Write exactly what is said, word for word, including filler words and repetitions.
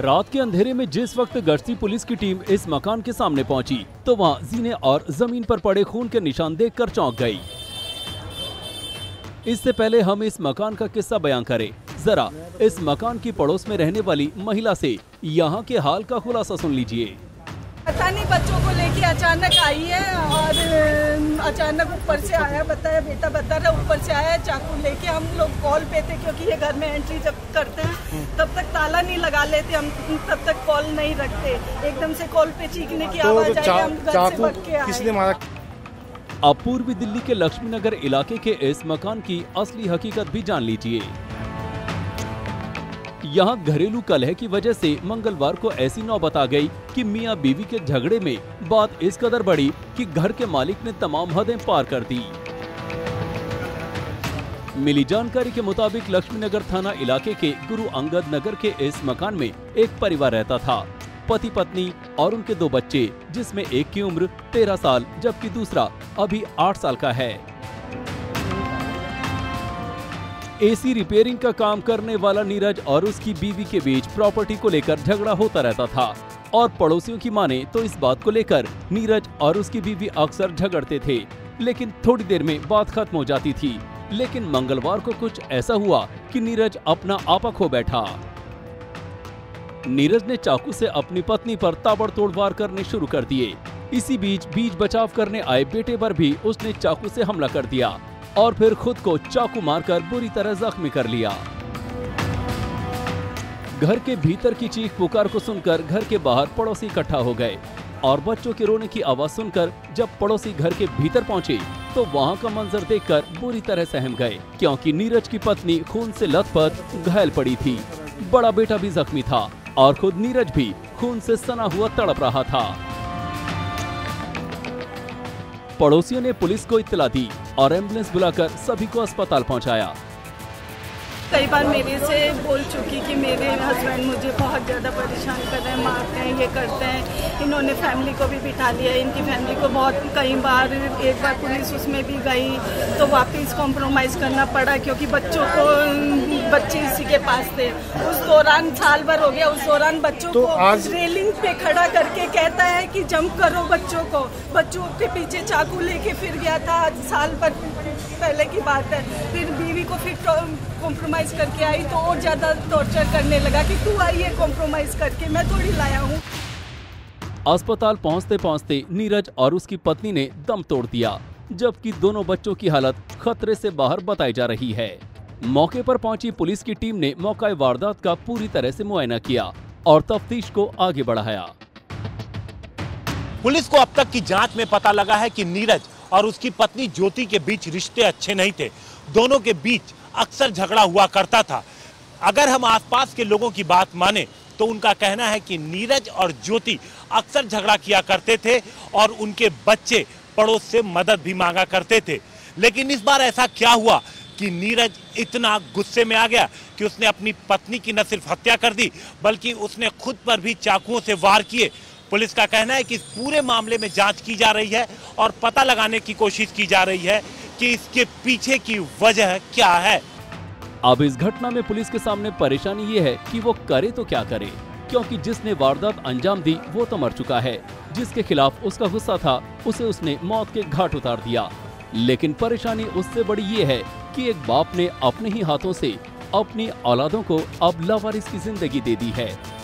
रात के अंधेरे में जिस वक्त गार्डसी पुलिस की टीम इस मकान के सामने पहुंची, तो वहां जीने और जमीन पर पड़े खून के निशान देखकर चौंक गई। इससे पहले हम इस मकान का किस्सा बयान करें, जरा इस मकान की पड़ोस में रहने वाली महिला से यहाँ के हाल का खुलासा सुन लीजिए। पता नहीं बच्चों को लेके अचानक आई है और अचानक ऊपर से आया, बताया बेटा बता रहा ऊपर से आया चाकू लेके। हम लोग कॉल पे थे क्योंकि ये घर में एंट्री जब करते हैं तब तक ताला नहीं लगा लेते हम, तब तक कॉल नहीं रखते। एकदम से कॉल पे चीखने की आवाज आई, हम घर से भाग के आए। अब पूर्वी दिल्ली के लक्ष्मी नगर इलाके के इस मकान की असली हकीकत भी जान लीजिए। यहाँ घरेलू कलह की वजह से मंगलवार को ऐसी नौबत आ गई कि मियाँ बीवी के झगड़े में बात इस कदर बढ़ी कि घर के मालिक ने तमाम हदें पार कर दी। मिली जानकारी के मुताबिक लक्ष्मीनगर थाना इलाके के गुरु अंगद नगर के इस मकान में एक परिवार रहता था, पति पत्नी और उनके दो बच्चे, जिसमें एक की उम्र तेरह साल जबकि दूसरा अभी आठ साल का है। एसी रिपेयरिंग का काम करने वाला नीरज और उसकी बीवी के बीच प्रॉपर्टी को लेकर झगड़ा होता रहता था और पड़ोसियों की माने तो इस बात को लेकर नीरज और उसकी बीवी अक्सर झगड़ते थे, लेकिन थोड़ी देर में बात खत्म हो जाती थी। लेकिन मंगलवार को कुछ ऐसा हुआ कि नीरज अपना आपा खो बैठा। नीरज ने चाकू से अपनी पत्नी पर ताबड़तोड़ वार करने शुरू कर दिए। इसी बीच बीच बचाव करने आए बेटे पर भी उसने चाकू से हमला कर दिया और फिर खुद को चाकू मारकर बुरी तरह जख्मी कर लिया। घर के भीतर की चीख पुकार को सुनकर घर के बाहर पड़ोसी इकट्ठा हो गए और बच्चों के रोने की आवाज सुनकर जब पड़ोसी घर के भीतर पहुंचे तो वहां का मंजर देखकर बुरी तरह सहम गए, क्योंकि नीरज की पत्नी खून से लथपथ घायल पड़ी थी, बड़ा बेटा भी जख्मी था और खुद नीरज भी खून से सना हुआ तड़प रहा था। पड़ोसियों ने पुलिस को इत्तला दी और एम्बुलेंस बुलाकर सभी को अस्पताल पहुंचाया। कई बार मेरे से बोल चुकी कि मेरे हस्बैंड मुझे बहुत ज़्यादा परेशान कर रहे हैं, मारते हैं, ये करते हैं। इन्होंने फैमिली को भी बिठा लिया, इनकी फैमिली को बहुत कई बार, एक बार पुलिस उसमें भी गई तो वापस कॉम्प्रोमाइज़ करना पड़ा क्योंकि बच्चों को, बच्चे इसी के पास थे। उस दौरान साल भर हो गया, उस दौरान बच्चों तो को आज... रेलिंग पे खड़ा करके कहता है कि जंप करो बच्चों को, बच्चों के पीछे चाकू लेके फिर गया था। आज साल भर पहले की बात है। फिर बीवी को फिर कॉम्प्रोमाइज करके आई तो और ज्यादा टॉर्चर करने लगा कि तू आई है कॉम्प्रोमाइज करके, मैं थोड़ी लाया हूँ। अस्पताल पहुँचते पहुँचते नीरज और उसकी पत्नी ने दम तोड़ दिया, जबकि दोनों बच्चों की हालत खतरे से बाहर बताई जा रही है। मौके पर पहुंची पुलिस की टीम ने मौका वारदात का पूरी तरह से मुआयना किया और तफ्तीश को आगे बढ़ाया। पुलिस को अब तक की जाँच में पता लगा है कि नीरज और उसकी पत्नी ज्योति के बीच रिश्ते अच्छे नहीं थे। दोनों के बीच अक्सर झगड़ा हुआ करता था। अगर हम आसपास के लोगों की बात माने तो उनका कहना है कि नीरज और ज्योति अक्सर झगड़ा किया करते थे और उनके बच्चे पड़ोस से मदद भी मांगा करते थे। लेकिन इस बार ऐसा क्या हुआ कि नीरज इतना गुस्से में आ गया कि उसने अपनी पत्नी की न सिर्फ हत्या कर दी बल्कि उसने खुद पर भी चाकुओं से वार किए। पुलिस का कहना है कि इस पूरे मामले में जाँच की जा रही है और पता लगाने की कोशिश की जा रही है कि इसके पीछे की वजह क्या है। अब इस घटना में पुलिस के सामने परेशानी ये है कि वो करे तो क्या करे, क्योंकि जिसने वारदात अंजाम दी वो तो मर चुका है, जिसके खिलाफ उसका गुस्सा था उसे उसने मौत के घाट उतार दिया। लेकिन परेशानी उससे बड़ी ये है कि एक बाप ने अपने ही हाथों से अपनी औलादों को अब लावारिस की जिंदगी दे दी है।